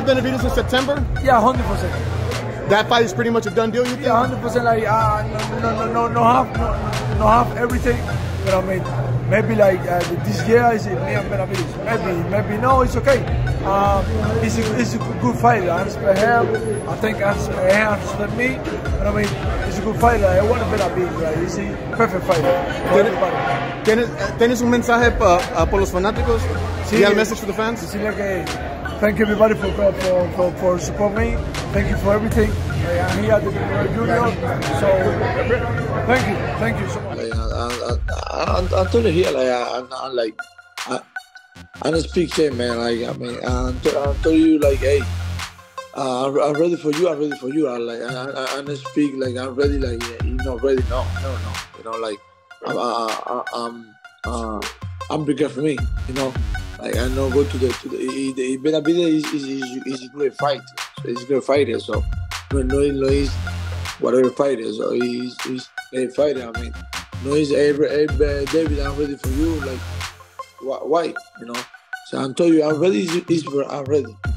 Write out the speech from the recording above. fight Benavidez in September? Yeah, 100%. That fight is pretty much a done deal, you think? Yeah, 100%. Like, no half everything. But I mean, maybe like this year I see me and Benavidez. Maybe no, it's okay. It's a good fight. I respect him. I think I respect me. But I mean, it's a good fight. Like, I want Benavidez. Like, it's a perfect fight. ¿Tienes un mensaje por los fanáticos? Sí, you got a message for the fans? Decirle que thank everybody for supporting me. Thank you for everything. I'm here at the Junior, so thank you so much. Like, until here, like I don't speak shit, man. Like, I mean, until you like, hey, I'm ready for you. I'm ready for you. I don't speak like I'm ready. Like, you know, ready? No. You know, like I'm bigger for me. You know. Like, I know, go to the Benavidez is a great fighter. He's a great fighter, so no is whatever fighter. So he's a fighter. I mean, no is David. I'm ready for you. Like, why? You know. So I'm telling you, I'm ready. I'm ready.